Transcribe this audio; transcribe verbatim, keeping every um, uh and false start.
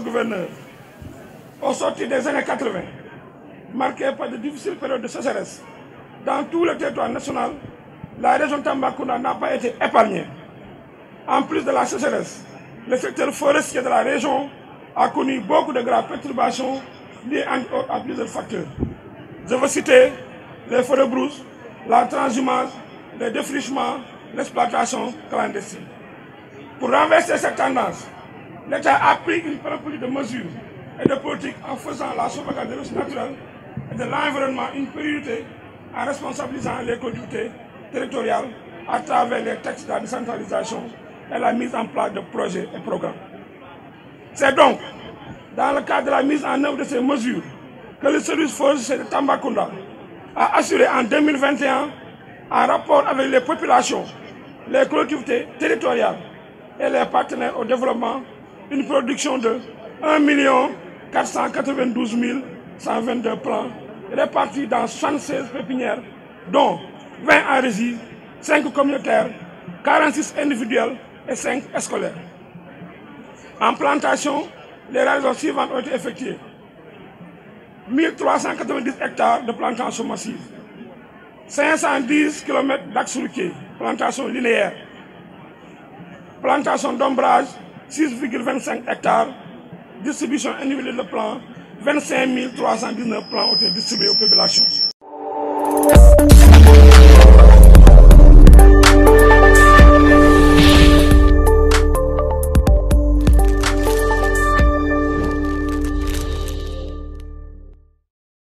le gouverneur, au sortir des années quatre-vingt, marquée par de difficiles périodes de sécheresse, dans tout le territoire national, la région de Tambacounda n'a pas été épargnée. En plus de la sécheresse, le secteur forestier de la région a connu beaucoup de graves perturbations liées à plusieurs facteurs. Je veux citer les forêts brouses, la transhumance, le défrichement, l'exploitation clandestine. Pour renverser cette tendance, l'État a pris une panoplie de mesures et de politiques en faisant la sauvegarde des ressources naturelles et de l'environnement une priorité, en responsabilisant les collectivités territoriales à travers les textes de la décentralisation et la mise en place de projets et programmes. C'est donc dans le cadre de la mise en œuvre de ces mesures que le service forestier de Tambacounda a assuré en deux mille vingt et un, en rapport avec les populations, les collectivités territoriales et les partenaires au développement, une production de un million quatre cent quatre-vingt-douze mille cent vingt-deux plants répartis dans soixante-seize pépinières, dont vingt en régie, cinq communautaires, quarante-six individuels et cinq scolaires. En plantation, les réalisations suivantes ont été effectuées. mille trois cent quatre-vingt-dix hectares de plantation massive, cinq cent dix kilomètres d'axes routiers, plantation linéaire, plantation d'ombrage, six virgule vingt-cinq hectares, distribution individuelle de plants, vingt-cinq mille trois cent dix-neuf plants ont été distribués aux populations.